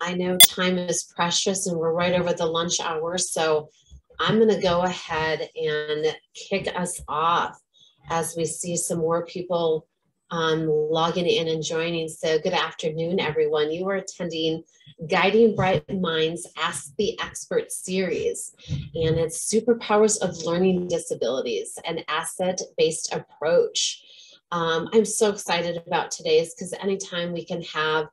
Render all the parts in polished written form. I know time is precious and we're right over the lunch hour, so I'm going to go ahead and kick us off as we see some more people logging in and joining. So good afternoon, everyone. You are attending Guiding Bright Minds Ask the Expert series, and it's Superpowers of Learning Disabilities, an asset-based approach. I'm so excited about today's because anytime we can have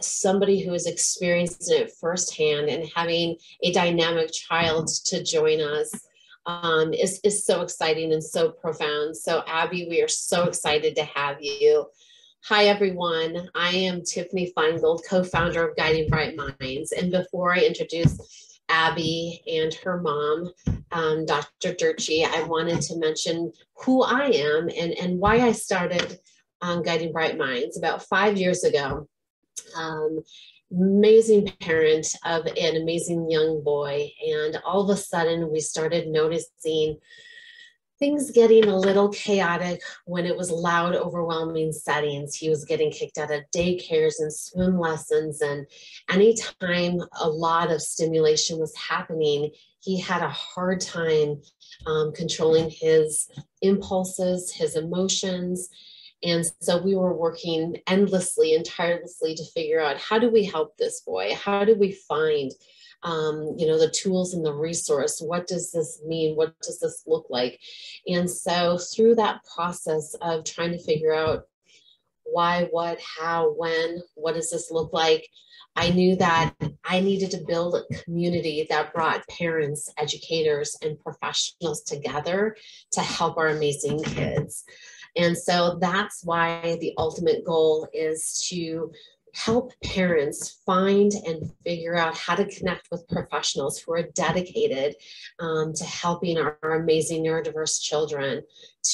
somebody who has experienced it firsthand and having a dynamic child to join us is so exciting and so profound. So Abby, we are so excited to have you. Hi everyone, I am Tiffany Feingold, co-founder of Guiding Bright Minds. And before I introduce Abby and her mom, Dr. Durtschi, I wanted to mention who I am and why I started Guiding Bright Minds about 5 years ago. Amazing parent of an amazing young boy, and all of a sudden we started noticing things getting a little chaotic when it was loud, overwhelming settings. He was getting kicked out of daycares and swim lessons, and anytime a lot of stimulation was happening, he had a hard time controlling his impulses, his emotions. And so we were working endlessly and tirelessly to figure out, how do we help this boy? How do we find, you know, the tools and the resource? What does this mean? What does this look like? And so through that process of trying to figure out why, what, how, when, what does this look like, I knew that I needed to build a community that brought parents, educators, and professionals together to help our amazing kids. And so that's why the ultimate goal is to help parents find and figure out how to connect with professionals who are dedicated to helping our amazing neurodiverse children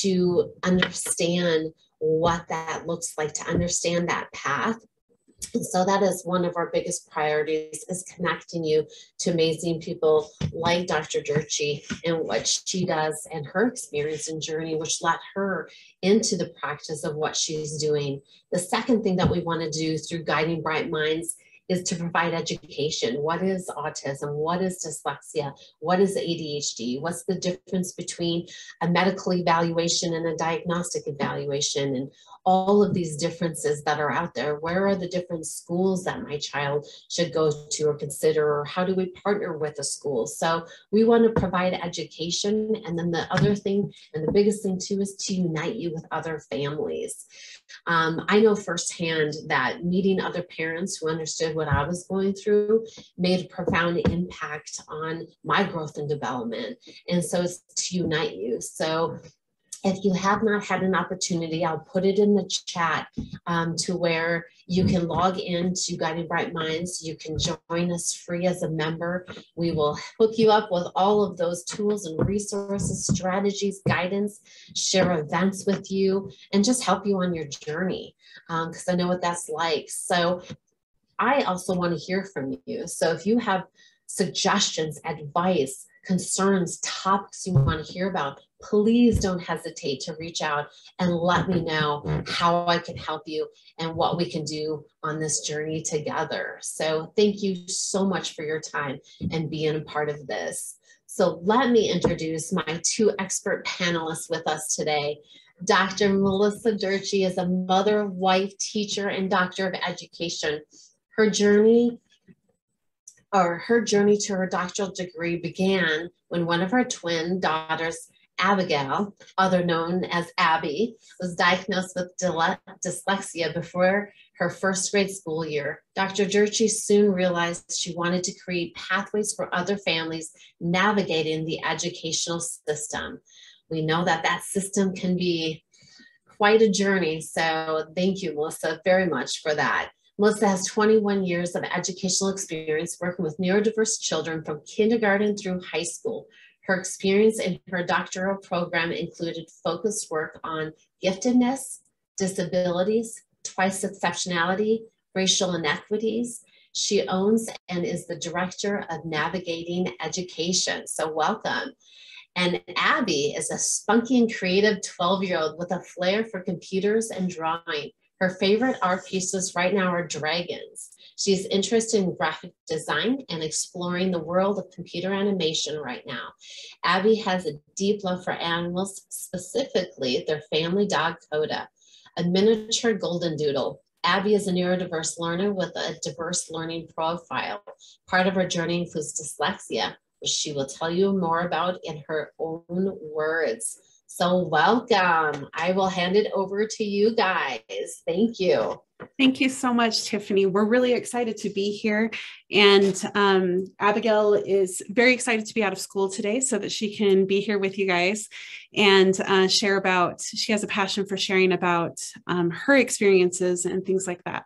to understand what that looks like, to understand that path. And so that is one of our biggest priorities, is connecting you to amazing people like Dr. Durtschi and what she does and her experience and journey, which led her into the practice of what she's doing. The second thing that we want to do through Guiding Bright Minds is to provide education. What is autism? What is dyslexia? What is ADHD? What's the difference between a medical evaluation and a diagnostic evaluation, and all of these differences that are out there? Where are the different schools that my child should go to or consider, or how do we partner with a school? So we want to provide education. And then the other thing, and the biggest thing too, is to unite you with other families. I know firsthand that meeting other parents who understood what I was going through made a profound impact on my growth and development. And so it's to unite you. So if you have not had an opportunity, I'll put it in the chat to where you can log into Guiding Bright Minds. You can join us free as a member. We will hook you up with all of those tools and resources, strategies, guidance, share events with you, and just help you on your journey, because I know what that's like. So I also want to hear from you. So if you have suggestions, advice, concerns, topics you want to hear about, please don't hesitate to reach out and let me know how I can help you and what we can do on this journey together. So thank you so much for your time and being a part of this. So let me introduce my two expert panelists with us today. Dr. Melissa Durtschi is a mother, wife, teacher, and doctor of education. Her journey to her doctoral degree began when one of her twin daughters, Abigail, other known as Abby, was diagnosed with dyslexia before her first grade school year. Dr. Durtschi soon realized she wanted to create pathways for other families navigating the educational system. We know that that system can be quite a journey, so thank you, Melissa, very much for that. Melissa has 21 years of educational experience working with neurodiverse children from kindergarten through high school. Her experience in her doctoral program included focused work on giftedness, disabilities, twice exceptionality, racial inequities. She owns and is the director of Navigating Education. So welcome. And Abby is a spunky and creative 12-year-old with a flair for computers and drawing. Her favorite art pieces right now are dragons. She's interested in graphic design and exploring the world of computer animation right now. Abby has a deep love for animals, specifically their family dog, Coda, a miniature golden doodle. Abby is a neurodiverse learner with a diverse learning profile. Part of her journey includes dyslexia, which she will tell you more about in her own words. So welcome. I will hand it over to you guys. Thank you. Thank you so much, Tiffany. We're really excited to be here. And Abigail is very excited to be out of school today so that she can be here with you guys and share about, she has a passion for sharing about her experiences and things like that.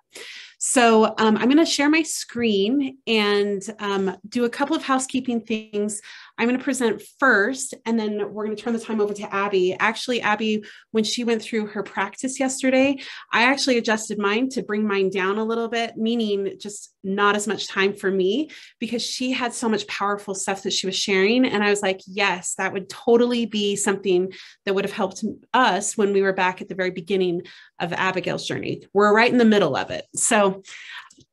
So I'm going to share my screen and do a couple of housekeeping things. I'm going to present first, and then we're going to turn the time over to Abby. Actually, Abby, when she went through her practice yesterday, I actually adjusted mine to bring mine down a little bit, meaning just not as much time for me, because she had so much powerful stuff that she was sharing. And I was like, yes, that would totally be something that would have helped us when we were back at the very beginning of Abigail's journey. We're right in the middle of it. So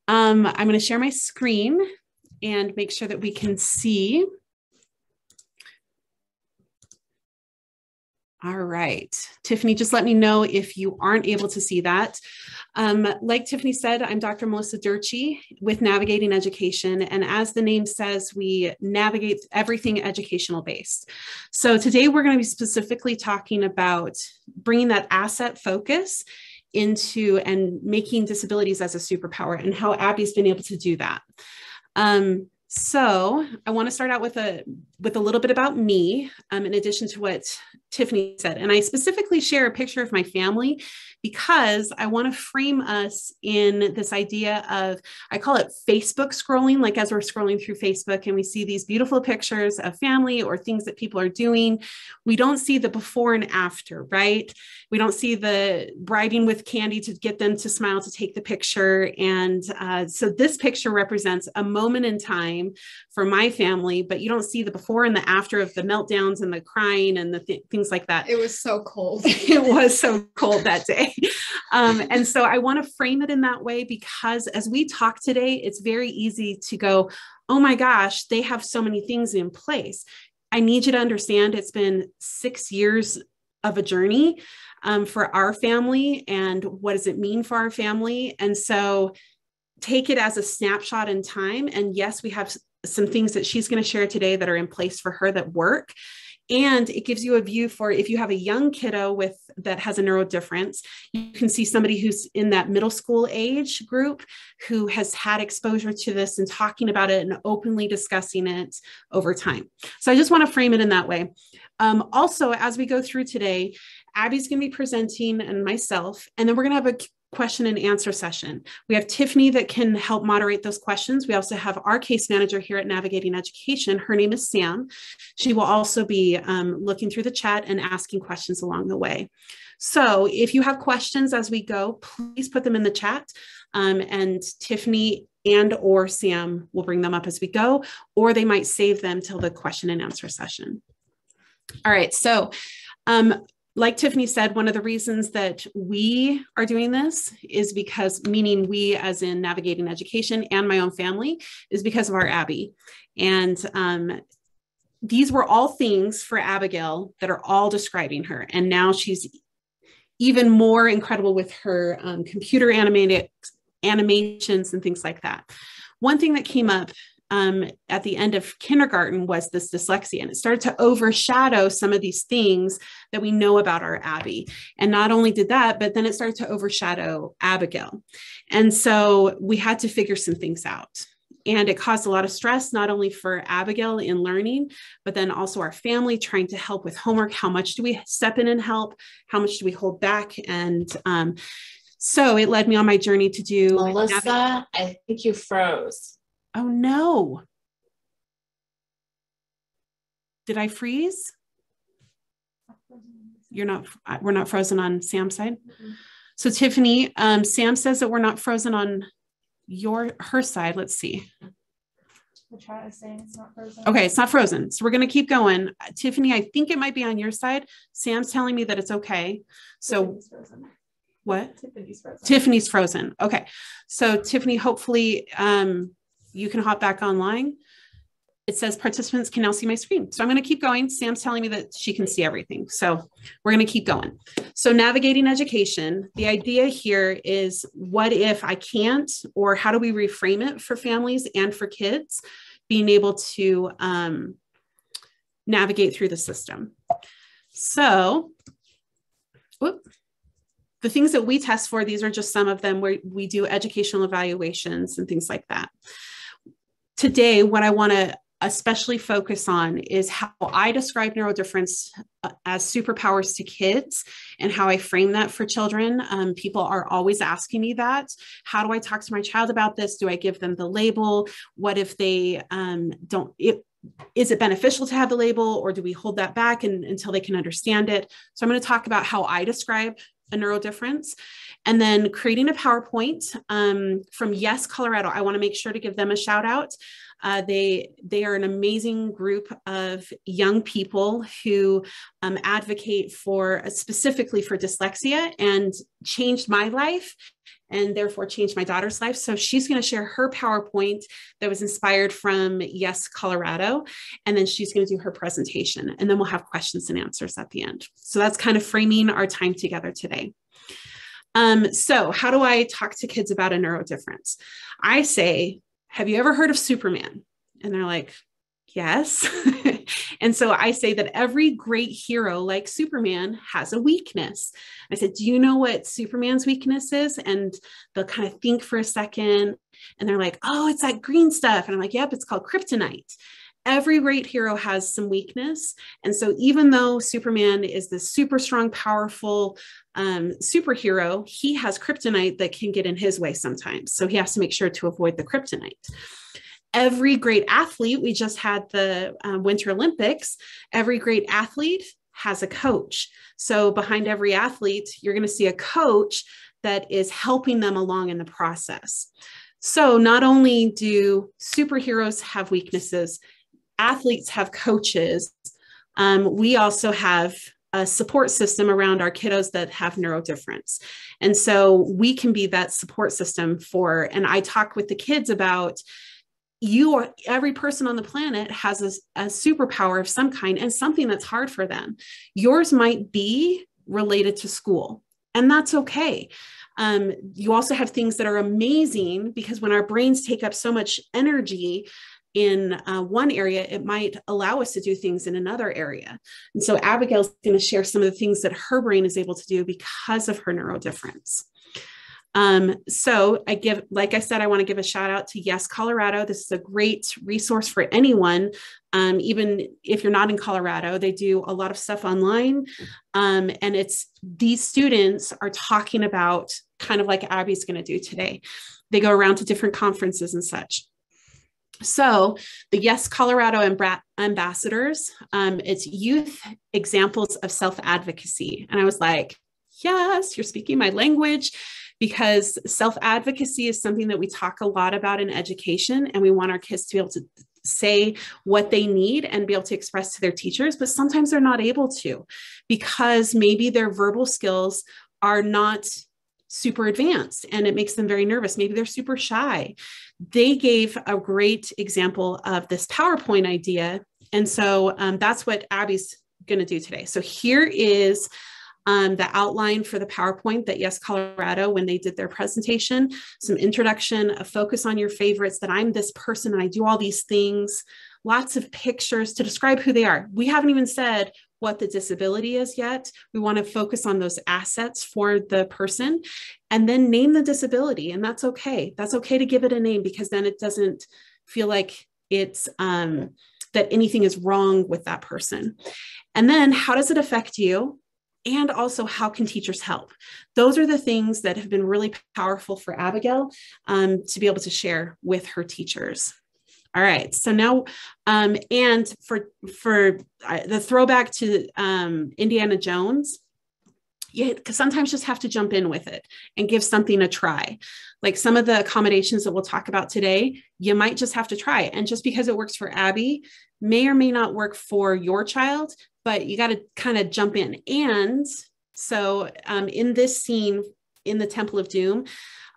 I'm going to share my screen and make sure that we can see. All right, Tiffany, just let me know if you aren't able to see that. Like Tiffany said, I'm Dr. Melissa Durtschi with Navigating Education. And as the name says, we navigate everything educational based. So today we're going to be specifically talking about bringing that asset focus into and making disabilities as a superpower and how Abby's been able to do that. So I want to start out with a little bit about me, in addition to what Tiffany said. And I specifically share a picture of my family because I want to frame us in this idea of, I call it Facebook scrolling, like as we're scrolling through Facebook and we see these beautiful pictures of family or things that people are doing. We don't see the before and after, right? We don't see the bribing with candy to get them to smile, to take the picture. And so this picture represents a moment in time for my family, but you don't see the before and the after of the meltdowns and the crying and the things like that. It was so cold. It was so cold that day. And so I want to frame it in that way, because as we talk today, it's very easy to go, oh my gosh, they have so many things in place. I need you to understand it's been 6 years of a journey for our family, and what does it mean for our family? And so take it as a snapshot in time. And yes, we have some things that she's going to share today that are in place for her that work. And it gives you a view for if you have a young kiddo that has a neuro difference, you can see somebody who's in that middle school age group who has had exposure to this and talking about it and openly discussing it over time. So I just want to frame it in that way. Also, as we go through today, Abby's going to be presenting and myself, and then we're going to have a question and answer session. We have Tiffany that can help moderate those questions. We also have our case manager here at Navigating Education. Her name is Sam. She will also be looking through the chat and asking questions along the way. So if you have questions as we go, please put them in the chat, and Tiffany and or Sam will bring them up as we go, or they might save them till the question and answer session. All right, so like Tiffany said, one of the reasons that we are doing this is because, meaning we as in Navigating Education and my own family, is because of our Abby. And these were all things for Abigail that are all describing her. And now she's even more incredible with her computer animations and things like that. One thing that came up at the end of kindergarten was this dyslexia, and it started to overshadow some of these things that we know about our Abby. And not only did that, but then it started to overshadow Abigail. And so we had to figure some things out, and it caused a lot of stress, not only for Abigail in learning, but then also our family trying to help with homework. How much do we step in and help? How much do we hold back? And so it led me on my journey to do. Melissa, I think you froze. Oh no. Did I freeze? You're not, we're not frozen on Sam's side. Mm-hmm. So Tiffany, Sam says that we're not frozen on her side. Let's see. The chat is saying it's not frozen. Okay, it's not frozen. So we're going to keep going. Tiffany, I think it might be on your side. Sam's telling me that it's okay. So What? Tiffany's frozen. Tiffany's frozen. Okay. So Tiffany, hopefully you can hop back online. It says participants can now see my screen. So I'm going to keep going. Sam's telling me that she can see everything. So we're going to keep going. So navigating education, the idea here is what if I can't, or how do we reframe it for families and for kids being able to navigate through the system. So whoop. The things that we test for, these are just some of them where we do educational evaluations and things like that. Today, what I want to especially focus on is how I describe neurodifference as superpowers to kids and how I frame that for children. People are always asking me that. How do I talk to my child about this? Do I give them the label? What if they don't, is it beneficial to have the label, or do we hold that back until they can understand it? So I'm going to talk about how I describe a neurodifference, and then creating a PowerPoint from Yes Colorado. I want to make sure to give them a shout out. They are an amazing group of young people who advocate for specifically for dyslexia, and changed my life and therefore changed my daughter's life. So she's going to share her PowerPoint that was inspired from Yes Colorado, and then she's going to do her presentation, and then we'll have questions and answers at the end. So that's kind of framing our time together today. So how do I talk to kids about a neurodifference? I say, have you ever heard of Superman? And they're like, yes. And so I say that every great hero like Superman has a weakness. I said, do you know what Superman's weakness is? And they'll kind of think for a second, and they're like, oh, it's that green stuff. And I'm like, yep, it's called kryptonite. Every great hero has some weakness. And so even though Superman is this super strong, powerful superhero, he has kryptonite that can get in his way sometimes. So he has to make sure to avoid the kryptonite. Every great athlete, we just had the Winter Olympics, every great athlete has a coach. So behind every athlete, you're going to see a coach that is helping them along in the process. So not only do superheroes have weaknesses, athletes have coaches. We also have a support system around our kiddos that have neurodifference. And so we can be that support system for, and I talk with the kids about, you or every person on the planet has a superpower of some kind and something that's hard for them. Yours might be related to school, and that's okay. You also have things that are amazing, because when our brains take up so much energy in one area, it might allow us to do things in another area. And so Abigail's going to share some of the things that her brain is able to do because of her neurodifference. So I give, like I said, I want to give a shout out to Yes Colorado. This is a great resource for anyone. Even if you're not in Colorado, they do a lot of stuff online. And it's, these students are talking about, kind of like Abby's going to do today. They go around to different conferences and such. So the Yes Colorado ambassadors, it's youth examples of self-advocacy. And I was like, yes, you're speaking my language, because self-advocacy is something that we talk a lot about in education, and we want our kids to be able to say what they need and be able to express to their teachers, but sometimes they're not able to, because maybe their verbal skills are not super advanced and it makes them very nervous. Maybe they're super shy. They gave a great example of this PowerPoint idea. And so that's what Abby's going to do today. So here is the outline for the PowerPoint that Yes Colorado, when they did their presentation, some introduction, a focus on your favorites, that I'm this person and I do all these things, lots of pictures to describe who they are. We haven't even said what the disability is yet. We want to focus on those assets for the person, and then name the disability. And that's okay. That's okay to give it a name, because then it doesn't feel like it's that anything is wrong with that person. And then how does it affect you? And also, how can teachers help? Those are the things that have been really powerful for Abigail to be able to share with her teachers. All right, so now, and for the throwback to Indiana Jones, you sometimes just have to jump in with it and give something a try. Like some of the accommodations that we'll talk about today, you might just have to try it. And just because it works for Abby may or may not work for your child, but you got to kind of jump in. And so in this scene in the Temple of Doom,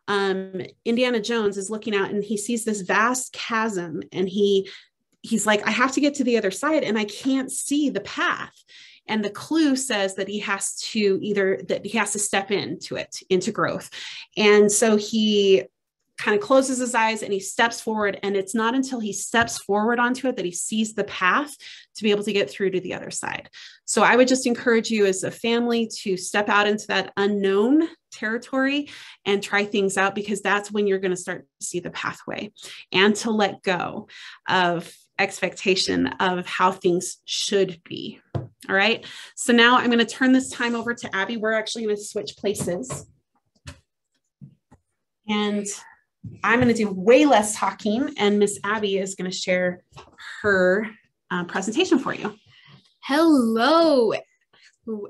Indiana Jones is looking out and he sees this vast chasm, and he's like, I have to get to the other side and I can't see the path. And the clue says that he has to step into it, into growth. And so he kind of closes his eyes and he steps forward. And it's not until he steps forward onto it that he sees the path to be able to get through to the other side. So I would just encourage you as a family to step out into that unknown territory and try things out, because that's when you're going to start to see the pathway, and to let go of expectation of how things should be. All right. So now I'm going to turn this time over to Abby. We're actually going to switch places, and I'm going to do way less talking, and Miss Abby is going to share her presentation for you. Hello,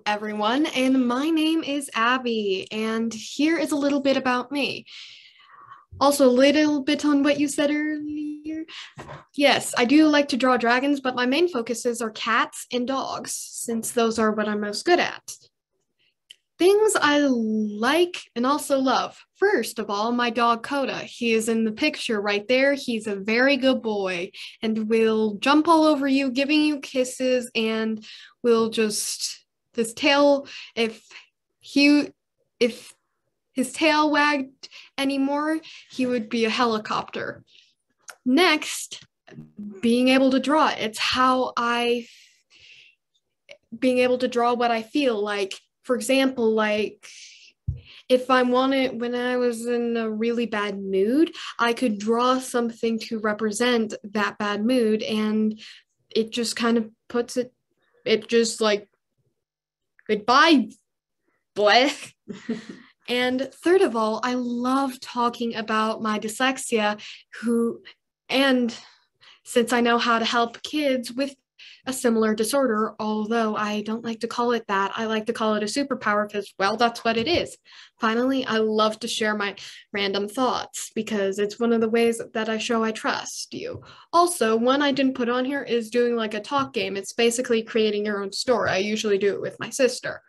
everyone, and my name is Abby, and here is a little bit about me. Also, a little bit on what you said earlier. Yes, I do like to draw dragons, but my main focuses are cats and dogs, since those are what I'm most good at. Things I like and also love. First of all, my dog Coda. He is in the picture right there. He's a very good boy and will jump all over you, giving you kisses, and will just, his tail, if his tail wagged anymore, he would be a helicopter. Next, being able to draw. It's how being able to draw what I feel like. For example, like if I wanted, when I was in a really bad mood, I could draw something to represent that bad mood, and it just kind of puts it, it just like, goodbye, bleh. And third of all, I love talking about my dyslexia, and since I know how to help kids with a similar disorder, although I don't like to call it that. I like to call it a superpower because, well, that's what it is. Finally, I love to share my random thoughts because it's one of the ways that I show I trust you. Also, one I didn't put on here is doing like a talk game. It's basically creating your own story. I usually do it with my sister.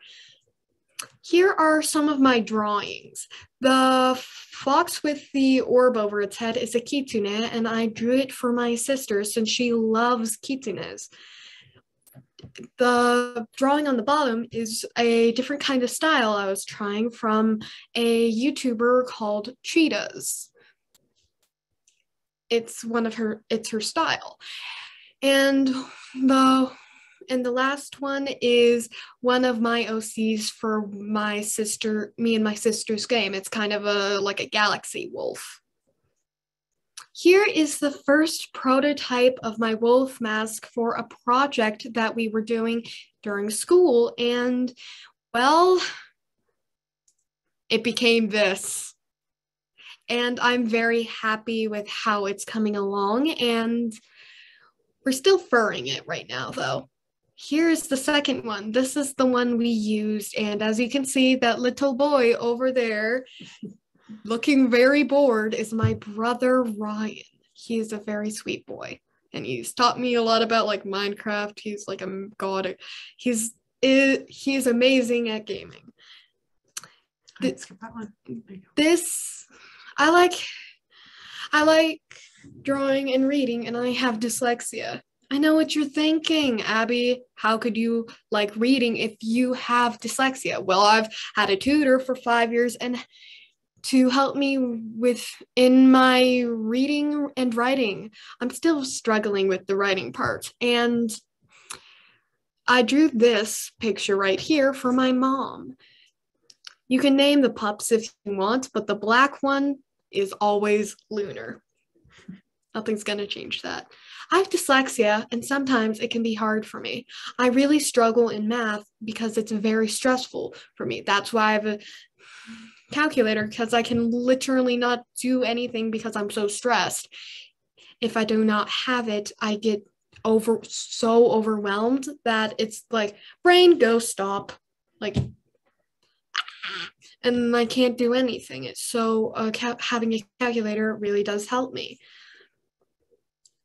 Here are some of my drawings. The fox with the orb over its head is a kitsune, and I drew it for my sister since she loves kitsunes. The drawing on the bottom is a different kind of style I was trying from a YouTuber called Cheetahs. It's one of her, it's her style. And the last one is one of my OCs for my sister, me and my sister's game. It's kind of like a galaxy wolf. Here is the first prototype of my wolf mask for a project that we were doing during school. And well, it became this. And I'm very happy with how it's coming along, and we're still furring it right now though. Here's the second one. This is the one we used. And as you can see, that little boy over there looking very bored is my brother, Ryan. He's a very sweet boy. And he's taught me a lot about like Minecraft. He's like a god. He's amazing at gaming. Let's skip that one. This, I like drawing and reading, and I have dyslexia. I know what you're thinking, Abby. How could you like reading if you have dyslexia? Well, I've had a tutor for 5 years and to help me with in my reading and writing. I'm still struggling with the writing part. And I drew this picture right here for my mom. You can name the pups if you want, but the black one is always Lunar. Nothing's gonna change that. I have dyslexia, and sometimes it can be hard for me. I really struggle in math because it's very stressful for me. That's why I have a calculator, because I can literally not do anything because I'm so stressed. If I do not have it, I get so overwhelmed that it's like, brain, go stop. Like, and I can't do anything. So having a calculator really does help me.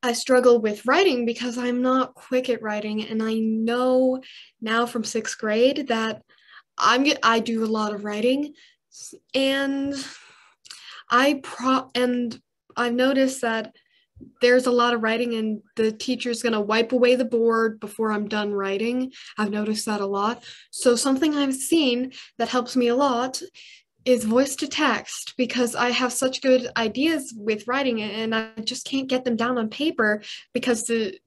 I struggle with writing because I'm not quick at writing, and I know now from 6th grade that I do a lot of writing, And I've noticed that there's a lot of writing and the teacher's going to wipe away the board before I'm done writing. I've noticed that a lot. So something I've seen that helps me a lot is voice to text, because I have such good ideas with writing it and I just can't get them down on paper because the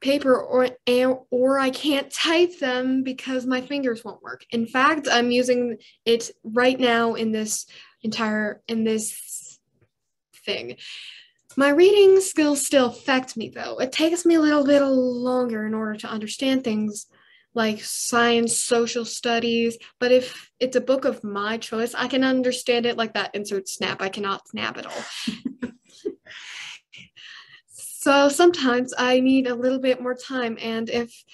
paper or I can't type them because my fingers won't work. In fact, I'm using it right now in this thing. My reading skills still affect me though. It takes me a little bit longer in order to understand things like science, social studies, but if it's a book of my choice, I can understand it like that insert snap. I cannot snap at all. So sometimes I need a little bit more time, and if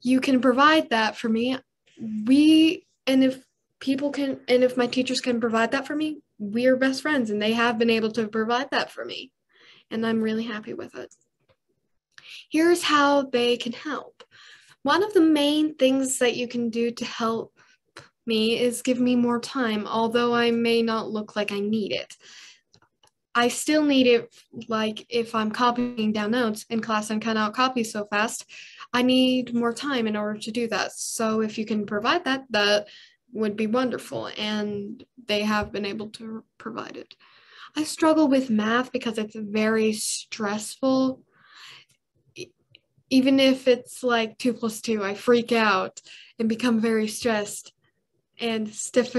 you can provide that for me, if my teachers can provide that for me, we're best friends, and they have been able to provide that for me, and I'm really happy with it. Here's how they can help. One of the main things that you can do to help me is give me more time, although I may not look like I need it. I still need it, like if I'm copying down notes in class and cannot copy so fast, I need more time in order to do that. So if you can provide that, that would be wonderful, and they have been able to provide it. I struggle with math because it's very stressful. Even if it's like 2 plus 2, I freak out and become very stressed and stiff.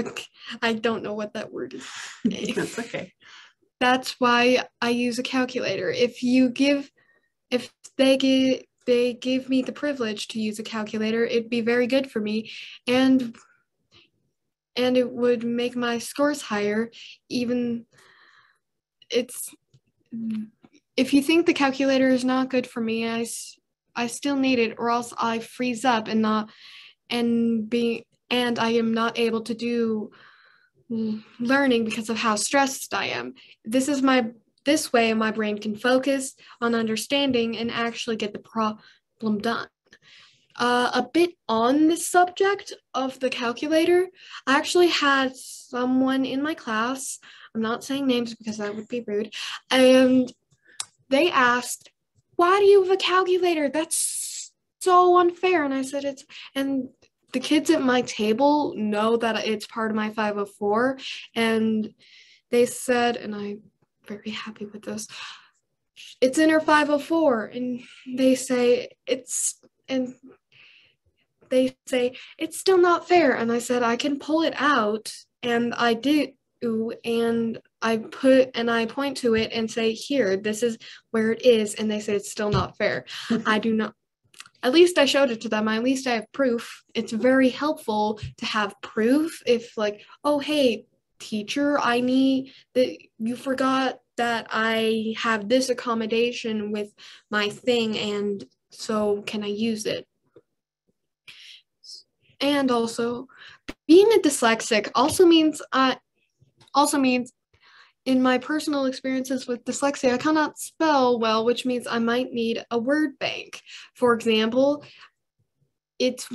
I don't know what that word is. That's okay. That's why I use a calculator. If they give me the privilege to use a calculator, it'd be very good for me, and it would make my scores higher. If you think the calculator is not good for me, I still need it, or else I freeze up and I am not able to do learning because of how stressed I am. This way my brain can focus on understanding and actually get the problem done. A bit on the subject of the calculator, I actually had someone in my class, I'm not saying names because that would be rude, and they asked, "Why do you have a calculator? That's so unfair." And I said, the kids at my table know that it's part of my 504, and they said, and I'm very happy with this, it's in her 504, and they say, it's still not fair, and I said, I can pull it out, and I do, and I point to it and say, here, this is where it is, and they say, it's still not fair. I do not. At least I showed it to them. At least I have proof. It's very helpful to have proof. If like, oh, hey, teacher, you forgot that I have this accommodation with my thing, and so can I use it? And also, being a dyslexic also means in my personal experiences with dyslexia, I cannot spell well, which means I might need a word bank. For example, it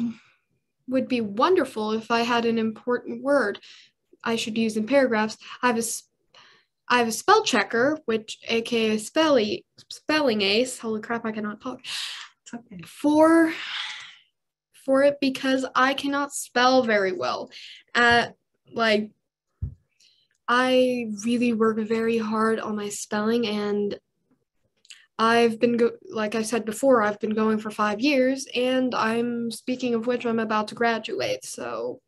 would be wonderful if I had an important word I should use in paragraphs. I have a spell checker, which aka spelling ace. Holy crap, I cannot talk. It's okay. For it, because I cannot spell very well. I really work very hard on my spelling, and like I said before, I've been going for 5 years, and speaking of which, I'm about to graduate. So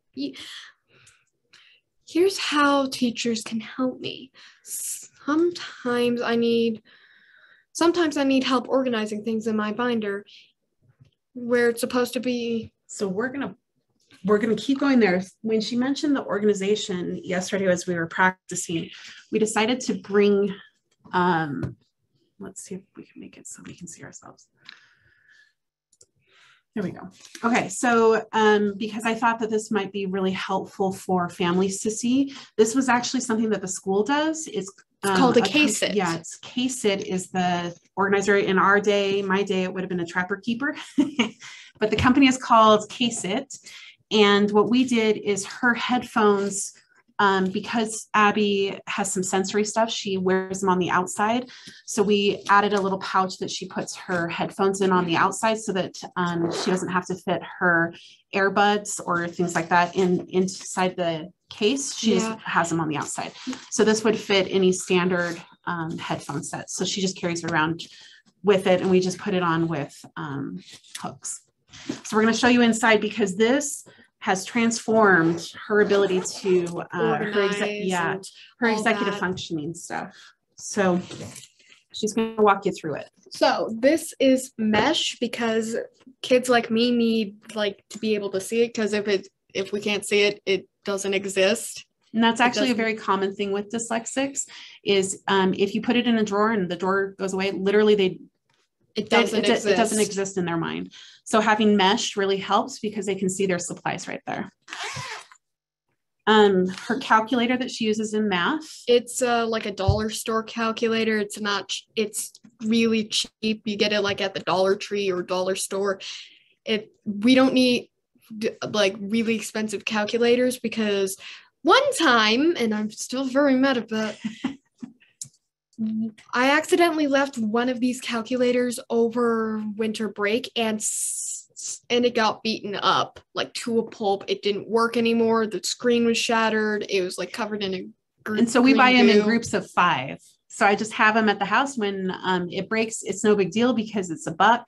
here's how teachers can help me. Sometimes I need help organizing things in my binder where it's supposed to be. So we're going to keep going there. When she mentioned the organization yesterday, as we were practicing, we decided to bring, let's see if we can make it so we can see ourselves. There we go. Okay, so because I thought that this might be really helpful for families to see, this was actually something that the school does. It's called a Case It. Yeah, it's Case It is the organizer. In our day, my day, it would have been a Trapper Keeper, but the company is called Case It. And what we did is her headphones, because Abby has some sensory stuff, she wears them on the outside. So we added a little pouch that she puts her headphones in on the outside so that she doesn't have to fit her earbuds or things like that inside the case. She just has them on the outside. So this would fit any standard headphone set. So she just carries it around with it, and we just put it on with hooks. So we're going to show you inside, because this has transformed her ability to her executive functioning stuff. So she's going to walk you through it. So this is mesh, because kids like me need to be able to see it, because if we can't see it, it doesn't exist. And that's actually a very common thing with dyslexics is if you put it in a drawer and the drawer goes away, literally it doesn't exist in their mind. So having mesh really helps because they can see their supplies right there. Her calculator that she uses in math. It's like a dollar store calculator. It's not, it's really cheap. You get it like at the Dollar Tree or dollar store. We don't need like really expensive calculators, because one time, and I'm still very mad about it, I accidentally left one of these calculators over winter break, and it got beaten up like to a pulp. It didn't work anymore. The screen was shattered. It was like covered in a And so we buy them in groups of 5. So I just have them at the house. When it breaks, it's no big deal because it's $1,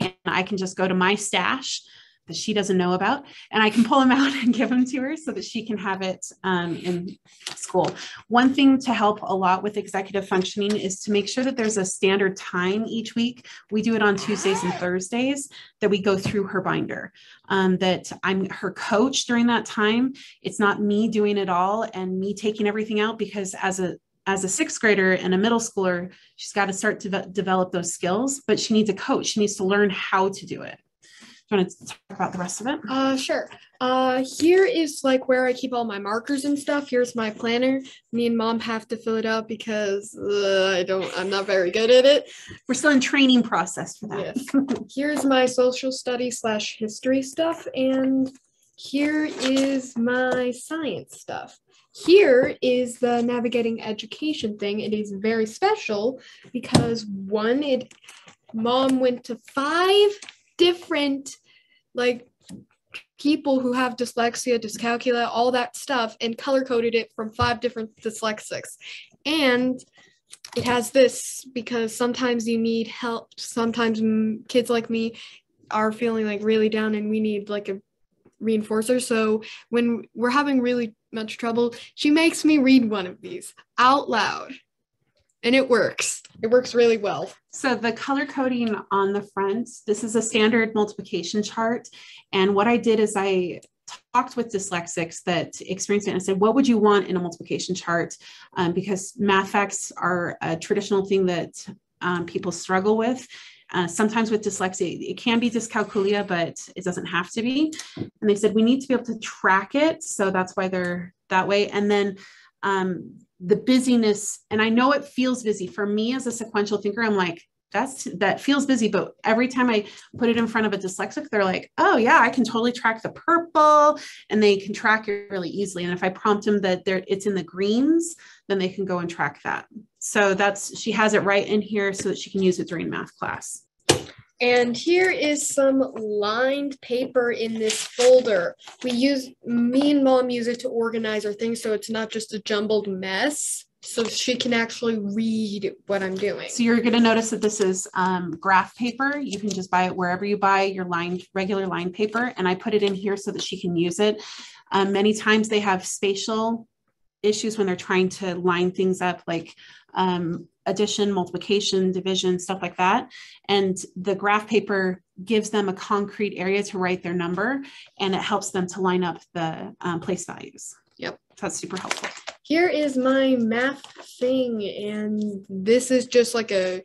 and I can just go to my stash that she doesn't know about, and I can pull them out and give them to her so that she can have it in school. One thing to help a lot with executive functioning is to make sure that there's a standard time each week. We do it on Tuesdays and Thursdays that we go through her binder, that I'm her coach during that time. It's not me doing it all and me taking everything out, because as a 6th grader and a middle schooler, she's got to start to develop those skills, but she needs a coach. She needs to learn how to do it. Do you want to talk about the rest of it? Sure. Here is like where I keep all my markers and stuff. Here's my planner. Me and Mom have to fill it out because I'm not very good at it. We're still in training process for that. Yes. Here's my social studies / history stuff. And here is my science stuff. Here is the Navigating Education thing. It is very special because Mom went to 5 different people who have dyslexia, dyscalculia, all that stuff, and color-coded it from 5 different dyslexics. And it has this because sometimes you need help. Sometimes kids like me are feeling really down, and we need a reinforcer. So when we're having really much trouble, she makes me read one of these out loud. And it works. It works really well. So the color coding on the front, this is a standard multiplication chart. And what I did is I talked with dyslexics that experienced it and said, what would you want in a multiplication chart? Because math facts are a traditional thing that people struggle with. Sometimes with dyslexia, it can be dyscalculia, but it doesn't have to be. And they said, we need to be able to track it. So that's why they're that way. And then the busyness, and I know it feels busy for me as a sequential thinker. I'm like, that feels busy. But every time I put it in front of a dyslexic, they're like, oh yeah, I can totally track the purple, and they can track it really easily. And if I prompt them that it's in the greens, then they can go and track that. So she has it right in here so that she can use it during math class. And here is some lined paper in this folder. Me and Mom use it to organize our things so it's not just a jumbled mess, so she can actually read what I'm doing. So you're going to notice that this is graph paper. You can just buy it wherever you buy your regular lined paper. And I put it in here so that she can use it. Many times they have spatial issues when they're trying to line things up, like addition, multiplication, division, stuff like that. And the graph paper gives them a concrete area to write their number, and it helps them to line up the place values. Yep. So that's super helpful. Here is my math thing. And this is just like a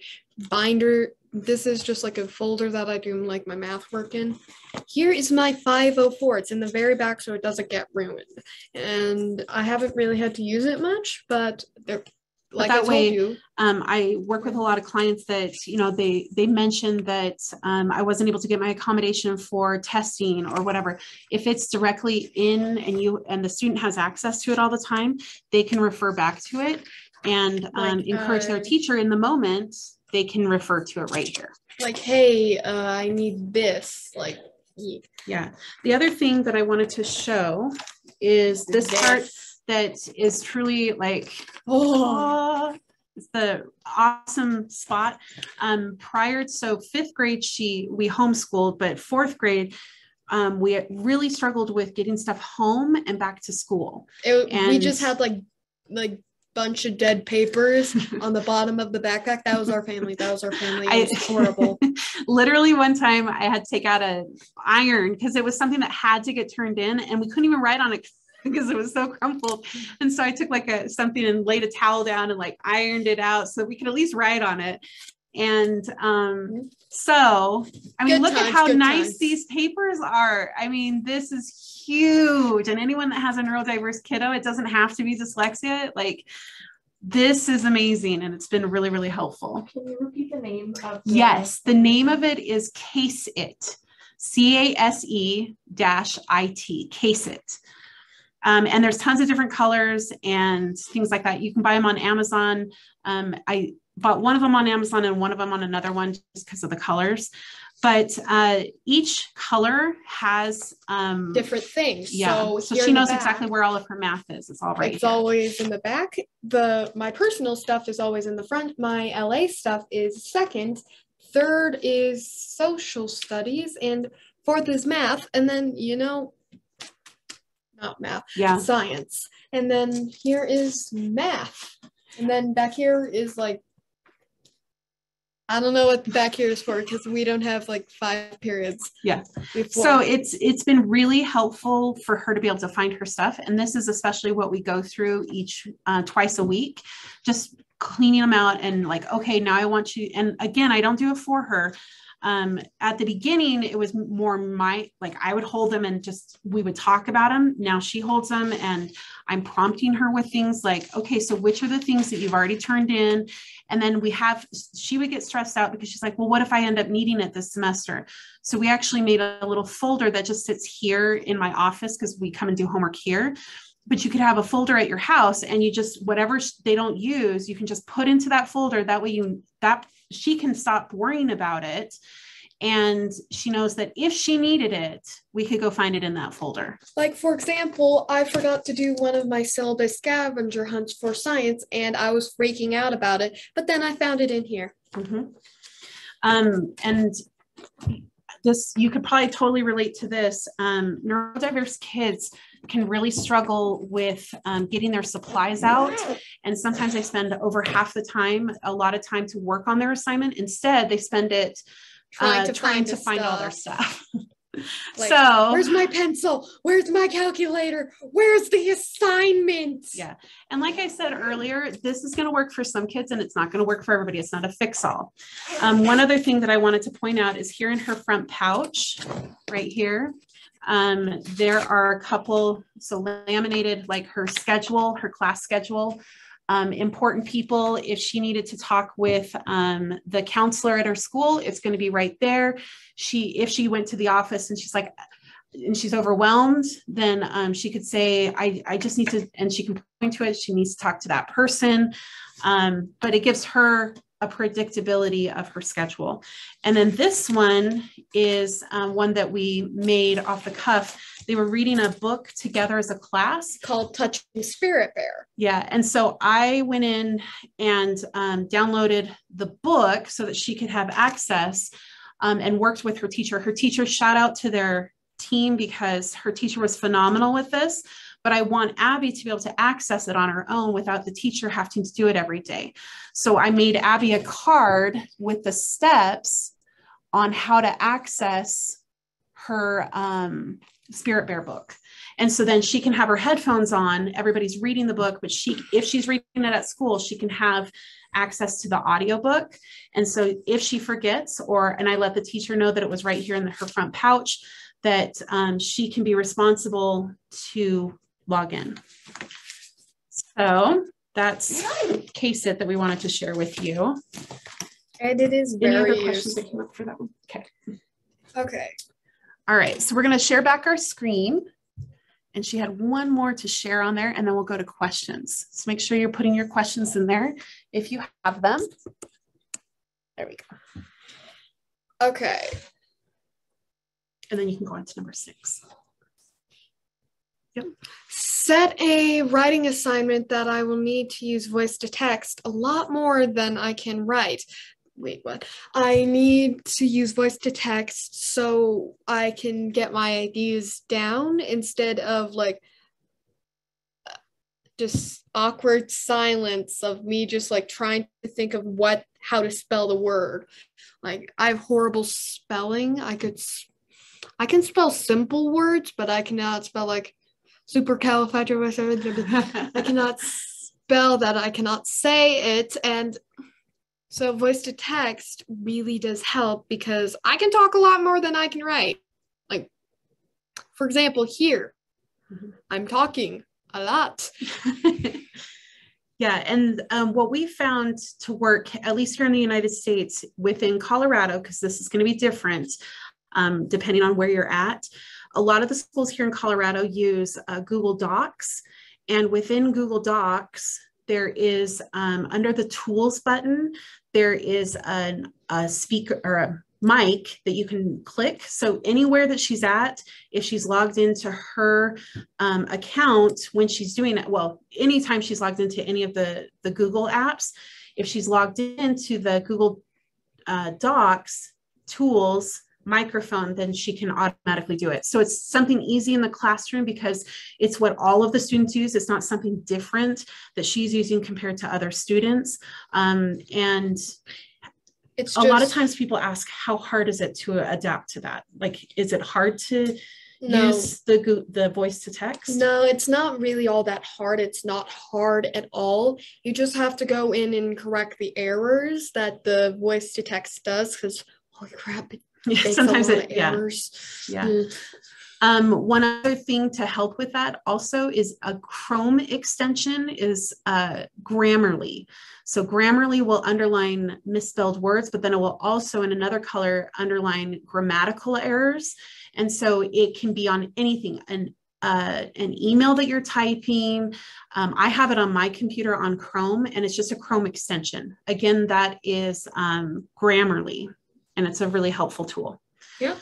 binder. This is just like a folder that I do my math work in. Here is my 504. It's in the very back, so it doesn't get ruined. And I haven't really had to use it much, but like that way, I work with a lot of clients that, you know, they mentioned that I wasn't able to get my accommodation for testing or whatever. If it's directly in and the student has access to it all the time, they can refer back to it and encourage their teacher in the moment. They can refer to it right here. Like, hey, I need this. Like, yeah. The other thing that I wanted to show is this part. That is truly like, oh, it's the awesome spot. So 5th grade, we homeschooled, but 4th grade, we really struggled with getting stuff home and back to school. We just had like bunch of dead papers on the bottom of the backpack. That was our family. It was horrible. Literally one time I had to take out an iron because it was something that had to get turned in and we couldn't even write on it because it was so crumpled. And so I took like something and laid a towel down and like ironed it out so that we could at least write on it. And so, I mean, look at how nice these papers are. I mean, this is huge. And anyone that has a neurodiverse kiddo, it doesn't have to be dyslexia. Like, this is amazing. And it's been really, really helpful. Can you repeat the name of the— Yes, the name of it is Case It, CASE-IT, Case It. And there's tons of different colors and things like that. You can buy them on Amazon. I bought one of them on Amazon and one of them on another one just because of the colors. But each color has different things. Yeah. So she knows exactly where all of her math is. It's all right. It's always in the back. My personal stuff is always in the front. My LA stuff is second. Third is social studies. And 4th is math. And then, you know, not math, yeah, science. And then here is math. And then back here is like, I don't know what back here is for because we don't have like 5 periods. Yeah. Before. So it's been really helpful for her to be able to find her stuff. And this is especially what we go through each twice a week, just cleaning them out and like, okay, now I want you. And again, I don't do it for her. At the beginning, it was more I would hold them and we would talk about them. Now she holds them and I'm prompting her with things like, okay, so which are the things that you've already turned in? And then she would get stressed out because she's like, well, what if I end up needing it this semester? So we actually made a little folder that just sits here in my office because we come and do homework here. But you could have a folder at your house and you just, whatever they don't use, you can just put into that folder. That way she can stop worrying about it. And she knows that if she needed it, we could go find it in that folder. Like, for example, I forgot to do one of my syllabus scavenger hunts for science and I was freaking out about it, but then I found it in here. Mm-hmm. And this, you could probably totally relate to this. Neurodiverse kids can really struggle with getting their supplies out. And sometimes they spend over half the time, a lot of time to work on their assignment. Instead, they spend it trying to find all their stuff. Like, so where's my pencil? Where's my calculator? Where's the assignment? Yeah. And like I said earlier, this is going to work for some kids and it's not going to work for everybody. It's not a fix-all. One other thing that I wanted to point out is here in her front pouch right here. There are a couple, so laminated, like her schedule, her class schedule, important people. If she needed to talk with the counselor at her school, it's going to be right there. If she went to the office and she's overwhelmed, then she could say, I just need to, and she can point to it. She needs to talk to that person. But it gives her a predictability of her schedule. And then this one is one that we made off the cuff. They were reading a book together as a class called Touching Spirit Bear. Yeah. And so I went in and downloaded the book so that she could have access and worked with her teacher. Her teacher, shout out to their team because her teacher was phenomenal with this. But I want Abby to be able to access it on her own without the teacher having to do it every day. So I made Abby a card with the steps on how to access her Spirit Bear book. And so then she can have her headphones on, everybody's reading the book, but if she's reading it at school, she can have access to the audiobook. And so if she forgets, and I let the teacher know that it was right here in her front pouch, that she can be responsible to log in. So that's Case It that we wanted to share with you. And it is very Any other questions that came up for that one? Okay. Okay. All right. So we're going to share back our screen. And she had one more to share on there, and then we'll go to questions. So make sure you're putting your questions in there if you have them. There we go. Okay. And then you can go on to number 6. Yep. Set a writing assignment that I will need to use voice to text a lot more than I can write. Wait, what? I need to use voice to text so I can get my ideas down instead of like just awkward silence of me just like trying to think of how to spell the word. Like I have horrible spelling. I can spell simple words, but I cannot spell like supercalifragilistic. I cannot spell that. I cannot say it. And so voice to text really does help because I can talk a lot more than I can write. Like, for example, here, I'm talking a lot. Yeah, and what we found to work, at least here in the United States, within Colorado, because this is going to be different depending on where you're at. A lot of the schools here in Colorado use Google Docs, and within Google Docs, there is under the tools button, there is a speaker or a mic that you can click. So anywhere that she's at, if she's logged into her account when she's doing it, well, anytime she's logged into any of the Google apps, if she's logged into the Google Docs tools microphone, then she can automatically do it. So it's something easy in the classroom because it's what all of the students use. It's not something different that she's using compared to other students. And it's a lot of times people ask, how hard is it to adapt to that? Like, is it hard to use the voice to text? No, it's not really all that hard. It's not hard at all. You just have to go in and correct the errors that the voice to text does, because holy crap, sometimes it one other thing to help with that also is a Chrome extension is Grammarly. So Grammarly will underline misspelled words, but then it will also in another color underline grammatical errors. And so it can be on anything, an email that you're typing. I have it on my computer on Chrome, and it's just a Chrome extension. Again, that is Grammarly. And it's a really helpful tool. Yeah.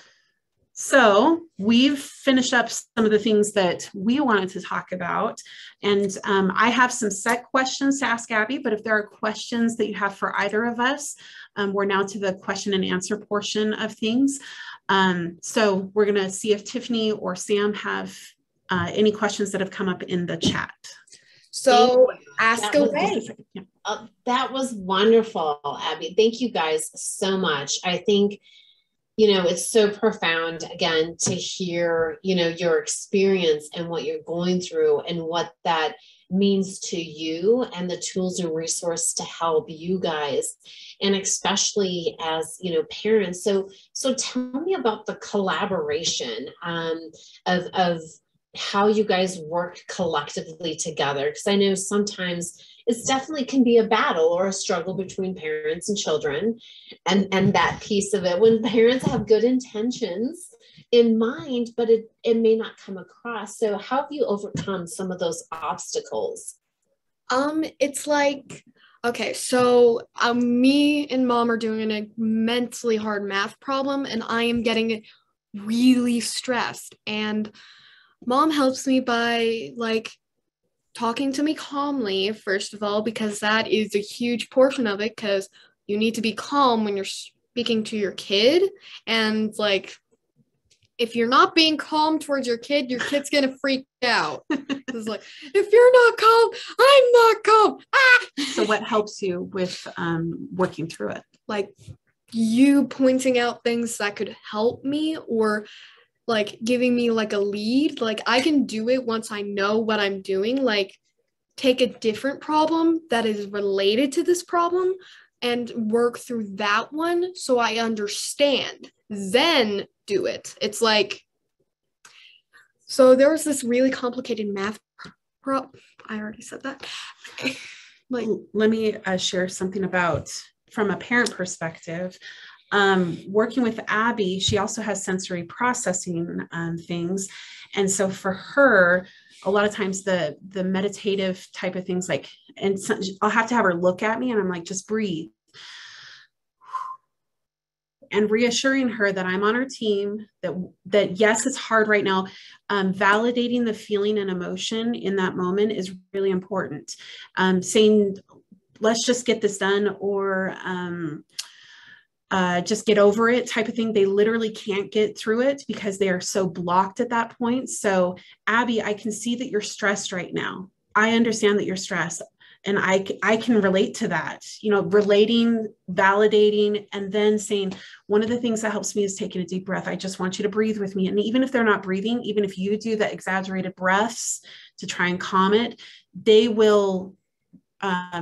So we've finished up some of the things that we wanted to talk about. And I have some set questions to ask Abby, but if there are questions that you have for either of us, we're now to the question and answer portion of things. So we're going to see if Tiffany or Sam have any questions that have come up in the chat. So ask away. That was wonderful, Abby. Thank you guys so much. I think, you know, it's so profound again to hear, you know, your experience and what you're going through and what that means to you and the tools and resource to help you guys. And especially as, you know, parents. So tell me about the collaboration of how you guys work collectively together. Because I know sometimes it's definitely can be a battle or a struggle between parents and children, and that piece of it when parents have good intentions in mind, but it may not come across. So how have you overcome some of those obstacles? It's like, okay, so me and mom are doing an immensely hard math problem, and I am getting really stressed, and mom helps me by like talking to me calmly, first of all, because that is a huge portion of it, because you need to be calm when you're speaking to your kid. And like, if you're not being calm towards your kid's going to freak out. It's like, if you're not calm, I'm not calm. Ah! So what helps you with working through it? Like you pointing out things that could help me, or like giving me like a lead. Like I can do it once I know what I'm doing, like take a different problem that is related to this problem and work through that one. So I understand, then do it. It's like, so there was this really complicated math problem. I already said that. Let me share something about from a parent perspective. Working with Abby, she also has sensory processing things. And so for her, a lot of times the meditative type of things, like, and so, I'll have to have her look at me and I'm like, just breathe. And reassuring her that I'm on her team, that yes, it's hard right now. Validating the feeling and emotion in that moment is really important. Saying, let's just get this done, or just get over it type of thing. They literally can't get through it because they are so blocked at that point. So Abby, I can see that you're stressed right now. I understand that you're stressed. And I can relate to that, you know, relating, validating, and then saying, one of the things that helps me is taking a deep breath. I just want you to breathe with me. And even if they're not breathing, even if you do the exaggerated breaths to try and calm it, they will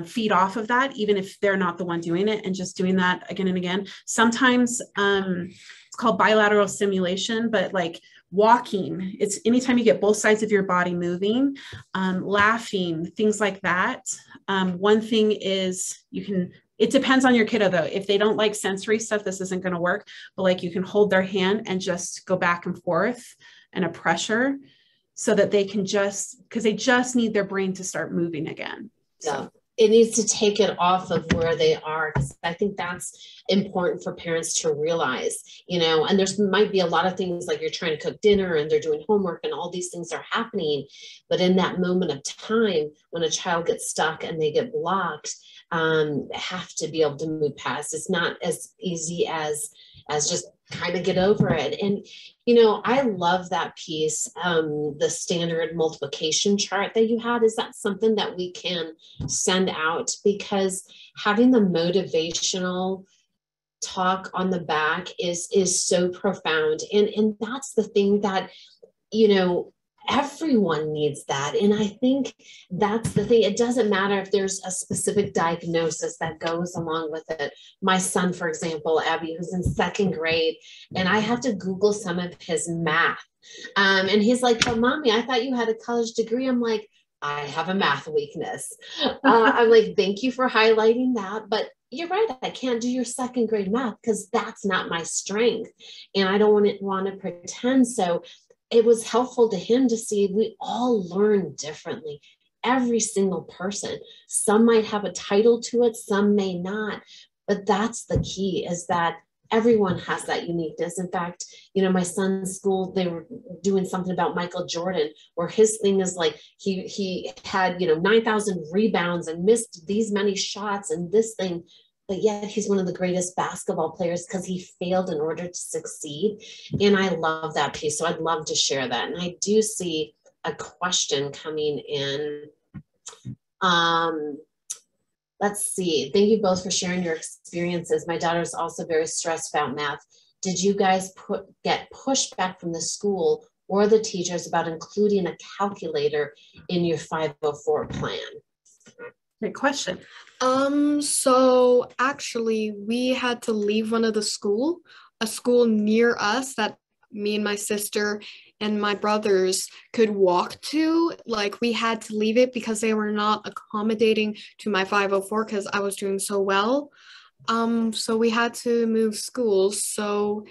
feed off of that, even if they're not the one doing it, and just doing that again and again. Sometimes it's called bilateral stimulation, but like walking, it's anytime you get both sides of your body moving, laughing, things like that. One thing is it depends on your kiddo though. If they don't like sensory stuff, this isn't going to work, but like you can hold their hand and just go back and forth and a pressure so that they can just, because they just need their brain to start moving again. So it needs to take it off of where they are. I think that's important for parents to realize, you know, and there's might be a lot of things like you're trying to cook dinner and they're doing homework and all these things are happening. But in that moment of time, when a child gets stuck and they get blocked, have to be able to move past. It's not as easy as just kind of get over it. And, you know, I love that piece, the standard multiplication chart that you had. Is that something that we can send out? Because having the motivational talk on the back is so profound. And that's the thing that, you know, everyone needs that. And I think that's the thing. It doesn't matter if there's a specific diagnosis that goes along with it. My son, for example, Abby, who's in second grade, and I have to Google some of his math. And he's like, but mommy, I thought you had a college degree. I'm like, I have a math weakness. I'm like, thank you for highlighting that. But you're right. I can't do your second grade math because that's not my strength. And I don't want to pretend. So it was helpful to him to see we all learn differently. Every single person, some might have a title to it, some may not, but that's the key, is that everyone has that uniqueness. In fact, you know, my son's school, they were doing something about Michael Jordan, where his thing is like, he had, you know, 9,000 rebounds and missed these many shots and this thing, but yet he's one of the greatest basketball players because he failed in order to succeed. And I love that piece. So I'd love to share that. And I do see a question coming in. Let's see. Thank you both for sharing your experiences. My daughter's also very stressed about math. Did you guys get pushback from the school or the teachers about including a calculator in your 504 plan? Great question. So actually we had to leave one of the school, a school near us that me and my sister and my brothers could walk to. Like, we had to leave it because they were not accommodating to my 504 because I was doing so well. So we had to move schools. So